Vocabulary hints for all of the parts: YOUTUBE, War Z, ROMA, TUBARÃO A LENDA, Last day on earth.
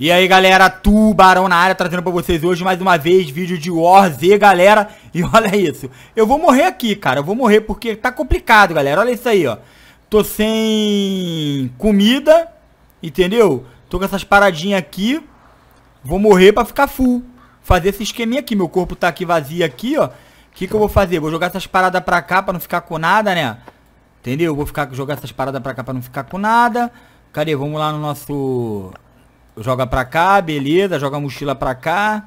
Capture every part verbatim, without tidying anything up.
E aí galera, Tubarão na área, trazendo pra vocês hoje mais uma vez vídeo de War Z, galera. E olha isso, eu vou morrer aqui, cara, eu vou morrer porque tá complicado, galera. Olha isso aí, ó, tô sem comida, entendeu? Tô com essas paradinhas aqui, vou morrer pra ficar full. Fazer esse esqueminha aqui, meu corpo tá aqui vazio aqui, ó. O que que eu vou fazer? Vou jogar essas paradas pra cá pra não ficar com nada, né? Entendeu? Vou ficar, jogar essas paradas pra cá pra não ficar com nada. Cadê? Vamos lá no nosso... Joga pra cá, beleza. Joga a mochila pra cá.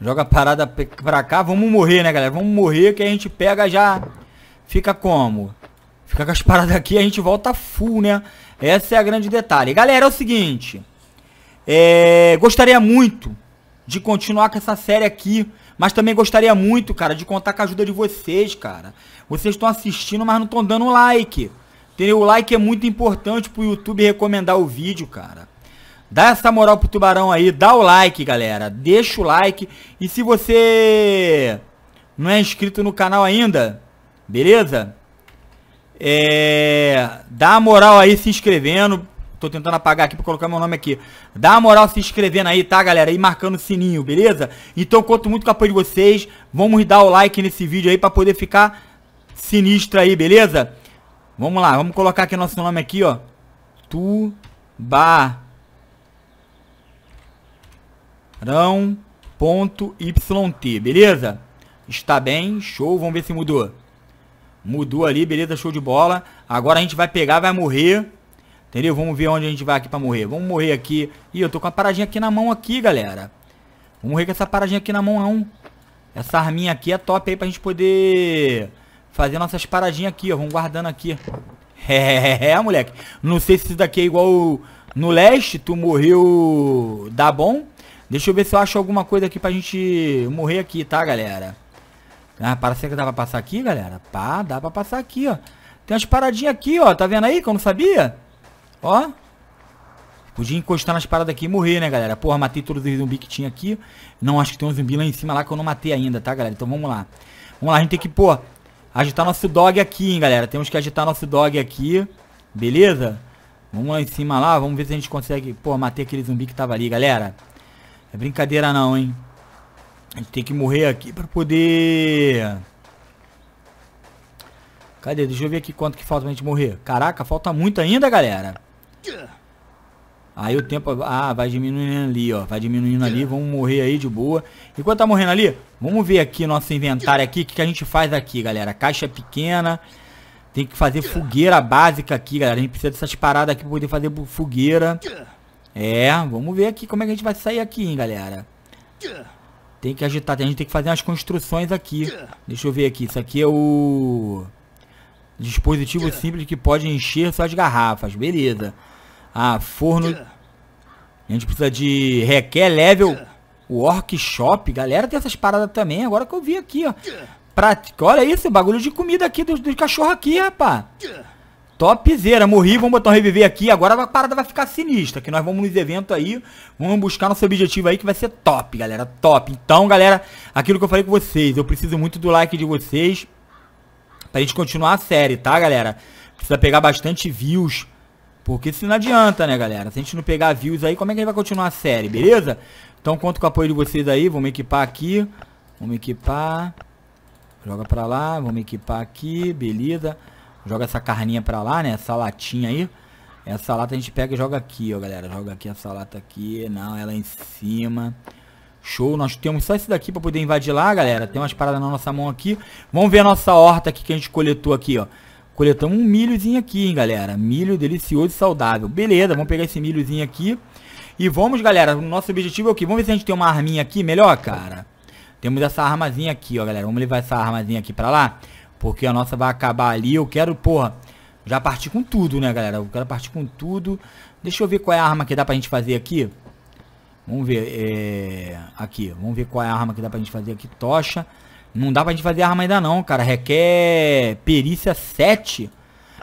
Joga a parada pra cá. Vamos morrer, né, galera? Vamos morrer que a gente pega já... Fica como? Fica com as paradas aqui e a gente volta full, né? Essa é a grande detalhe. Galera, é o seguinte. É... Gostaria muito de continuar com essa série aqui. Mas também gostaria muito, cara, de contar com a ajuda de vocês, cara. Vocês estão assistindo, mas não estão dando um like. Entendeu? O like é muito importante pro YouTube recomendar o vídeo, cara. Dá essa moral pro Tubarão aí, dá o like, galera, deixa o like. E se você não é inscrito no canal ainda, beleza? É... Dá a moral aí se inscrevendo. Tô tentando apagar aqui pra colocar meu nome aqui. Dá a moral se inscrevendo aí, tá, galera? E marcando o sininho, beleza? Então conto muito com o apoio de vocês. Vamos dar o like nesse vídeo aí pra poder ficar sinistro aí, beleza? Vamos lá, vamos colocar aqui nosso nome aqui, ó. Tubarão. Rão.yt, beleza? Está bem, show, vamos ver se mudou. Mudou ali, beleza, show de bola. Agora a gente vai pegar, vai morrer. Entendeu? Vamos ver onde a gente vai aqui pra morrer. Vamos morrer aqui. Ih, eu tô com uma paradinha aqui na mão aqui, galera. Vamos morrer com essa paradinha aqui na mão, não. Essa arminha aqui é top aí pra gente poder fazer nossas paradinhas aqui, ó. Vamos guardando aqui. É, moleque. Não sei se isso daqui é igual no leste. Tu morreu, dá bom. Deixa eu ver se eu acho alguma coisa aqui pra gente morrer aqui, tá, galera? Ah, parece que dá pra passar aqui, galera. Pá, dá pra passar aqui, ó. Tem umas paradinhas aqui, ó. Tá vendo aí que eu não sabia? Ó. Podia encostar nas paradas aqui e morrer, né, galera? Porra, matei todos os zumbis que tinha aqui. Não, acho que tem um zumbi lá em cima lá que eu não matei ainda, tá, galera? Então vamos lá. Vamos lá, a gente tem que, pô, agitar nosso dog aqui, hein, galera? Temos que agitar nosso dog aqui. Beleza? Vamos lá em cima lá. Vamos ver se a gente consegue, pô, matei aquele zumbi que tava ali, galera. É brincadeira não, hein? A gente tem que morrer aqui pra poder... Cadê? Deixa eu ver aqui quanto que falta pra gente morrer. Caraca, falta muito ainda, galera. Aí o tempo... Ah, vai diminuindo ali, ó. Vai diminuindo ali. Vamos morrer aí de boa. Enquanto tá morrendo ali, vamos ver aqui nosso inventário aqui. O que, que a gente faz aqui, galera? Caixa pequena. Tem que fazer fogueira básica aqui, galera. A gente precisa dessas paradas aqui pra poder fazer fogueira. É, vamos ver aqui como é que a gente vai sair aqui, hein, galera. Tem que agitar, a gente tem que fazer umas construções aqui. Deixa eu ver aqui, isso aqui é o... Dispositivo simples que pode encher suas garrafas, beleza. Ah, forno... A gente precisa de... Requer level... Workshop, galera, tem essas paradas também, agora que eu vi aqui, ó. Prática, olha isso, bagulho de comida aqui, dos, dos cachorros aqui, rapaz. Topzera, morri, vamos botar um reviver aqui. Agora a parada vai ficar sinistra, que nós vamos nos eventos aí. Vamos buscar nosso objetivo aí, que vai ser top, galera, top. Então, galera, aquilo que eu falei com vocês, eu preciso muito do like de vocês pra gente continuar a série, tá, galera? Precisa pegar bastante views, porque isso não adianta, né, galera? Se a gente não pegar views aí, como é que a gente vai continuar a série, beleza? Então, conto com o apoio de vocês aí, vamos equipar aqui. Vamos equipar. Joga pra lá, vamos equipar aqui, beleza. Joga essa carninha pra lá, né? Essa latinha aí. Essa lata a gente pega e joga aqui, ó, galera. Joga aqui essa lata aqui. Não, ela em cima. Show. Nós temos só isso daqui pra poder invadir lá, galera. Tem umas paradas na nossa mão aqui. Vamos ver a nossa horta aqui que a gente coletou aqui, ó. Coletamos um milhozinho aqui, hein, galera. Milho delicioso e saudável. Beleza, vamos pegar esse milhozinho aqui. E vamos, galera. O nosso objetivo é o quê? Vamos ver se a gente tem uma arminha aqui melhor, cara. Temos essa armazinha aqui, ó, galera. Vamos levar essa armazinha aqui pra lá. Porque a nossa vai acabar ali. Eu quero, porra, já partir com tudo, né, galera? Eu quero partir com tudo. Deixa eu ver qual é a arma que dá pra gente fazer aqui. Vamos ver. É... Aqui. Vamos ver qual é a arma que dá pra gente fazer aqui. Tocha. Não dá pra gente fazer arma ainda não, cara. Requer perícia sete.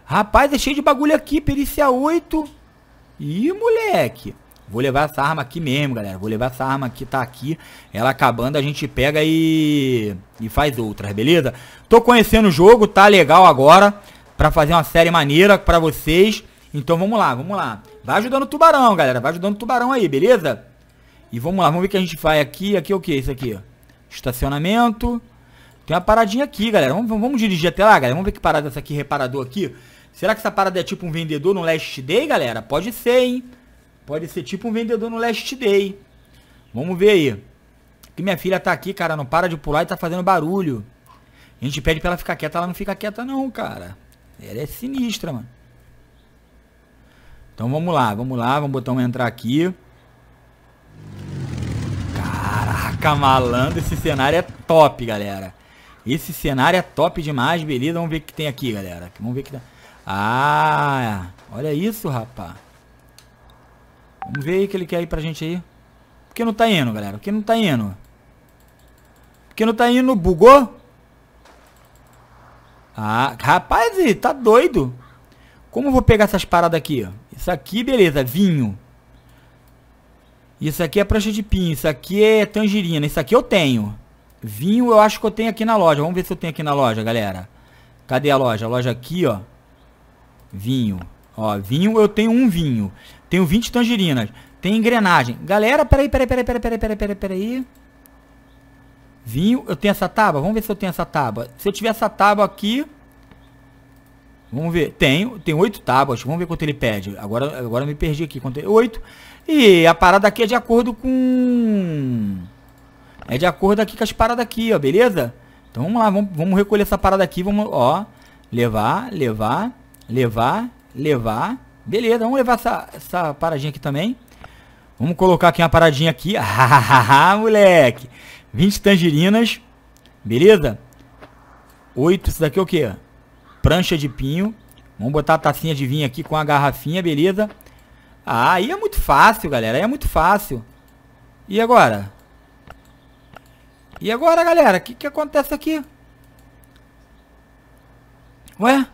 Rapaz, é cheio de bagulho aqui. Perícia oito. Ih, moleque. Vou levar essa arma aqui mesmo, galera. Vou levar essa arma que tá aqui. Ela acabando, a gente pega e... E faz outras, beleza? Tô conhecendo o jogo, tá legal agora. Pra fazer uma série maneira pra vocês. Então vamos lá, vamos lá. Vai ajudando o tubarão, galera. Vai ajudando o tubarão aí, beleza? E vamos lá, vamos ver o que a gente faz aqui. Aqui é o que? Isso aqui, ó. Estacionamento. Tem uma paradinha aqui, galera. Vamos, vamos dirigir até lá, galera. Vamos ver que parada essa aqui, reparador aqui. Será que essa parada é tipo um vendedor no Last Day, galera? Pode ser, hein? Pode ser tipo um vendedor no Last Day. Vamos ver aí. Que minha filha tá aqui, cara. Não para de pular e tá fazendo barulho. A gente pede pra ela ficar quieta. Ela não fica quieta não, cara. Ela é sinistra, mano. Então vamos lá, vamos lá. Vamos botar um entrar aqui. Caraca, malandro. Esse cenário é top, galera. Esse cenário é top demais, beleza? Vamos ver o que tem aqui, galera. Vamos ver o que tem. Ah, olha isso, rapá. Vamos ver aí o que ele quer ir pra gente aí. Por que não tá indo, galera? Por que não tá indo? Por que não tá indo? Bugou? Ah, rapaz, tá doido. Como eu vou pegar essas paradas aqui, ó? Isso aqui, beleza, vinho. Isso aqui é prancha de pinho. Isso aqui é tangerina. Isso aqui eu tenho. Vinho eu acho que eu tenho aqui na loja. Vamos ver se eu tenho aqui na loja, galera. Cadê a loja? A loja aqui, ó. Vinho. Ó, vinho, eu tenho um vinho. Tenho vinte tangerinas. Tem engrenagem. Galera, peraí, peraí, peraí, peraí, peraí, peraí, peraí, peraí. Vinho, eu tenho essa tábua? Vamos ver se eu tenho essa tábua. Se eu tiver essa tábua aqui... Vamos ver. Tenho, tem oito tábuas. Vamos ver quanto ele pede. Agora, agora eu me perdi aqui. Quanto ele... oito. E a parada aqui é de acordo com... É de acordo aqui com as paradas aqui, ó. Beleza? Então vamos lá. Vamos, vamos recolher essa parada aqui. Vamos, ó. Levar, levar... Levar, levar. Beleza, vamos levar essa, essa paradinha aqui também. Vamos colocar aqui uma paradinha aqui. Hahaha, moleque. vinte tangerinas. Beleza? oito, isso daqui é o que? Prancha de pinho. Vamos botar a tacinha de vinho aqui com a garrafinha, beleza? Ah, aí é muito fácil, galera. Aí é muito fácil. E agora? E agora, galera? O que, que acontece aqui? Ué?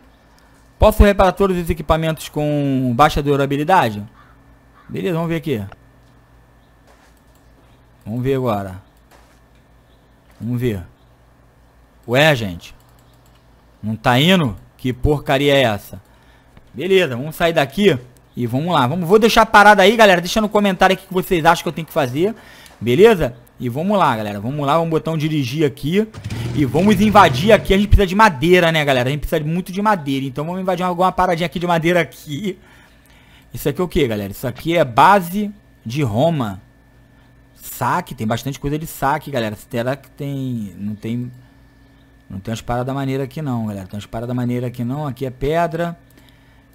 Posso reparar todos os equipamentos com baixa durabilidade? Beleza, vamos ver aqui. Vamos ver agora. Vamos ver. Ué, gente. Não tá indo? Que porcaria é essa? Beleza, vamos sair daqui e vamos lá. Vamos, vou deixar parada aí, galera. Deixa no comentário aqui o que vocês acham que eu tenho que fazer. Beleza? E vamos lá, galera. Vamos lá, vamos botar um dirigir aqui. E vamos invadir aqui. A gente precisa de madeira, né, galera? A gente precisa muito de madeira. Então vamos invadir alguma paradinha aqui de madeira aqui. Isso aqui é o que, galera? Isso aqui é base de Roma. Saque. Tem bastante coisa de saque, galera. Será que tem... Não tem... Não tem umas paradas maneiras aqui não, galera. Tem umas paradas maneiras aqui não. Aqui é pedra.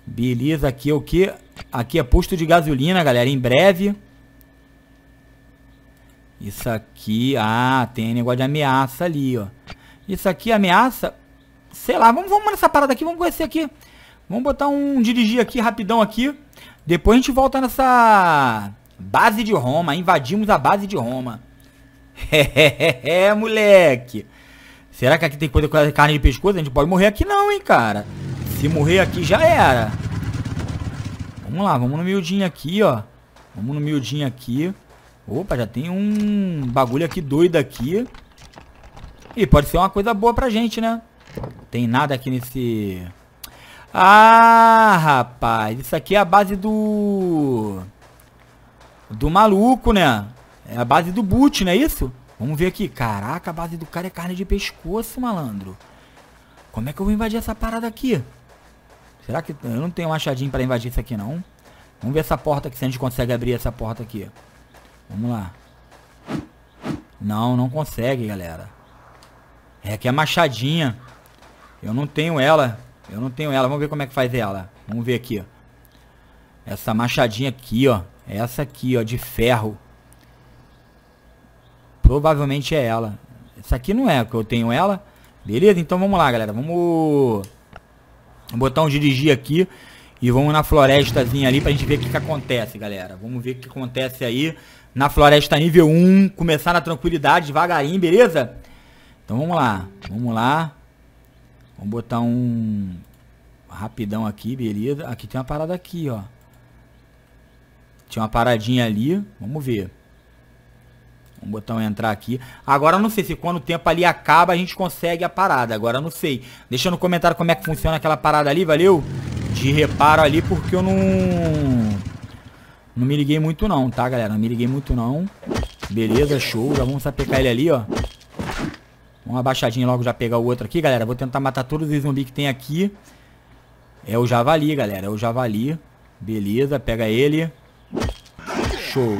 Beleza. Aqui é o que? Aqui é posto de gasolina, galera. Em breve... Isso aqui, ah, tem negócio de ameaça ali, ó. Isso aqui, ameaça, sei lá, vamos, vamos nessa parada aqui, vamos conhecer aqui. Vamos botar um dirigir aqui, rapidão aqui. Depois a gente volta nessa base de Roma, invadimos a base de Roma. É, moleque. Será que aqui tem coisa com carne de pescoço? A gente pode morrer aqui não, hein, cara. Se morrer aqui já era. Vamos lá, vamos no miudinho aqui, ó. Vamos no miudinho aqui. Opa, já tem um bagulho aqui doido aqui. E pode ser uma coisa boa pra gente, né? Tem nada aqui nesse... Ah, rapaz. Isso aqui é a base do... Do maluco, né? É a base do boot, não é isso? Vamos ver aqui. Caraca, a base do cara é carne de pescoço, malandro. Como é que eu vou invadir essa parada aqui? Será que... Eu não tenho um achadinho pra invadir isso aqui, não. Vamos ver essa porta aqui, se a gente consegue abrir essa porta aqui. Vamos lá. Não, não consegue, galera. É que é machadinha. Eu não tenho ela. Eu não tenho ela. Vamos ver como é que faz ela. Vamos ver aqui, ó. Essa machadinha aqui, ó. Essa aqui, ó, de ferro. Provavelmente é ela. Essa aqui não é, porque eu tenho ela. Beleza? Então vamos lá, galera. Vamos botar um dirigir aqui. E vamos na florestazinha ali pra gente ver o que, que acontece, galera. Vamos ver o que acontece aí. Na floresta nível um. Começar na tranquilidade, devagarinho, beleza? Então vamos lá. Vamos lá. Vamos botar um... Rapidão aqui, beleza? Aqui tem uma parada aqui, ó. Tinha uma paradinha ali. Vamos ver. Vamos botar um entrar aqui. Agora eu não sei se quando o tempo ali acaba a gente consegue a parada. Agora eu não sei. Deixa no comentário como é que funciona aquela parada ali, valeu? de reparo ali, porque eu não... Não me liguei muito não, tá, galera? Não me liguei muito não. Beleza, show. Já vamos sapecar ele ali, ó. Uma abaixadinha logo já pegar o outro aqui, galera. Vou tentar matar todos os zumbis que tem aqui. É o javali, galera. É o javali. Beleza, pega ele. Show.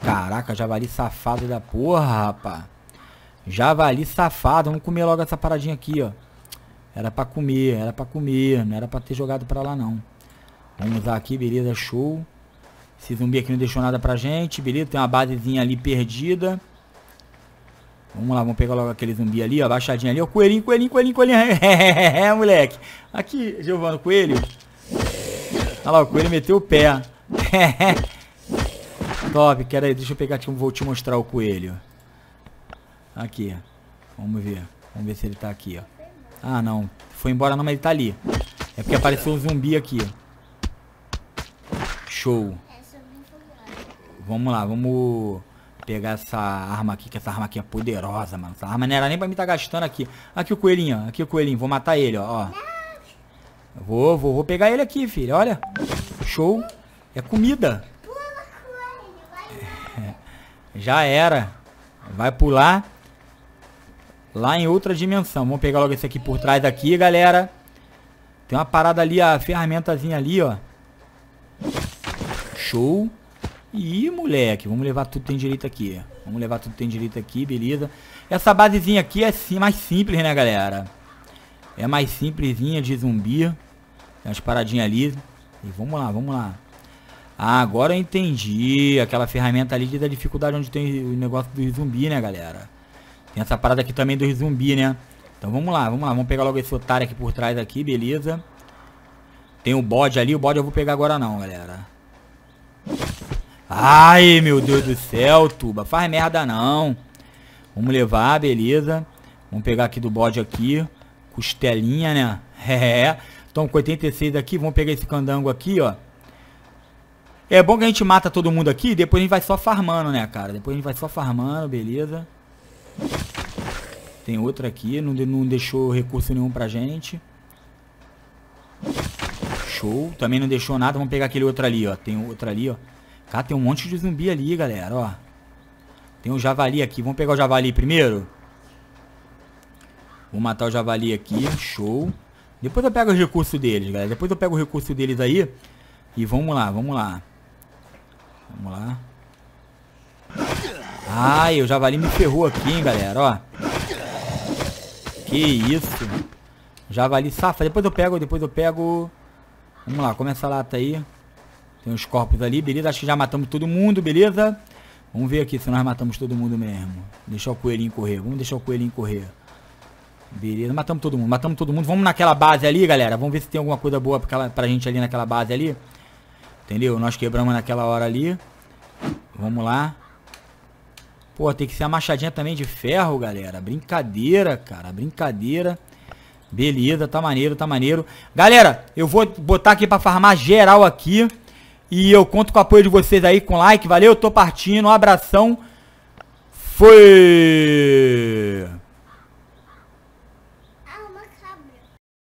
Caraca, javali safado da porra, rapaz. Javali safado. Vamos comer logo essa paradinha aqui, ó. Era pra comer, era pra comer. Não era pra ter jogado pra lá, não. Vamos usar aqui, beleza, show. Esse zumbi aqui não deixou nada pra gente, beleza. Tem uma basezinha ali perdida. Vamos lá, vamos pegar logo aquele zumbi ali, ó. Baixadinha ali, ó. Coelhinho, coelhinho, coelhinho, coelhinho. É, moleque. Aqui, Giovano, coelho. Olha lá, o coelho meteu o pé. Top, quero aí. Deixa eu pegar aqui, vou te mostrar o coelho. Aqui. Vamos ver. Vamos ver se ele tá aqui, ó. Ah, não. Foi embora não, mas ele tá ali. É porque apareceu um zumbi aqui, ó. Show. Vamos lá, vamos... pegar essa arma aqui, que essa arma aqui é poderosa, mano. Essa arma não era nem pra mim tá gastando aqui. Aqui o coelhinho, ó. Aqui o coelhinho. Vou matar ele, ó. ó. Vou, vou, vou pegar ele aqui, filho. Olha. Show. É comida. Pula, coelho. Vai. Já era. Vai pular. Lá em outra dimensão. Vamos pegar logo esse aqui por trás daqui, galera. Tem uma parada ali, a ferramentazinha ali, ó. Show. Ih, moleque, vamos levar tudo que tem direito aqui. Vamos levar tudo que tem direito aqui, beleza. Essa basezinha aqui é sim, mais simples, né, galera? É mais simplesinha de zumbi. Tem umas paradinhas ali. E vamos lá, vamos lá. Ah, agora eu entendi. Aquela ferramenta ali de da dificuldade onde tem o negócio dos zumbi, né, galera? Tem essa parada aqui também dos zumbi, né? Então vamos lá, vamos lá. Vamos pegar logo esse otário aqui por trás aqui, beleza. Tem o bode ali. O bode eu vou pegar agora não, galera. Ai, meu Deus do céu, Tuba. Faz merda não. Vamos levar, beleza. Vamos pegar aqui do bode aqui. Costelinha, né? É. Então, com oitenta e seis aqui, vamos pegar esse candango aqui, ó. É bom que a gente mata todo mundo aqui. Depois a gente vai só farmando, né, cara? Depois a gente vai só farmando, beleza. Tem outra aqui. Não, não deixou recurso nenhum pra gente. Show. Também não deixou nada. Vamos pegar aquele outro ali, ó. Tem outro ali, ó. Cara, tem um monte de zumbi ali, galera, ó. Tem um javali aqui. Vamos pegar o javali primeiro? Vou matar o javali aqui. Show. Depois eu pego os recursos deles, galera. Depois eu pego o recurso deles aí. E vamos lá, vamos lá. Vamos lá. Ai, o javali me ferrou aqui, hein, galera, ó. Que isso. Javali safa. Depois eu pego, depois eu pego. Vamos lá, começa a lata aí. Tem os corpos ali, beleza? Acho que já matamos todo mundo, beleza? Vamos ver aqui se nós matamos todo mundo mesmo. Deixar o coelhinho correr. Vamos deixar o coelhinho correr. Beleza, matamos todo mundo. Matamos todo mundo. Vamos naquela base ali, galera. Vamos ver se tem alguma coisa boa pra, pra gente ali naquela base ali. Entendeu? Nós quebramos naquela hora ali. Vamos lá. Pô, tem que ser a machadinha também de ferro, galera. Brincadeira, cara. Brincadeira. Beleza, tá maneiro, tá maneiro. Galera, eu vou botar aqui pra farmar geral aqui. E eu conto com o apoio de vocês aí, com like, valeu, tô partindo, um abração, fui!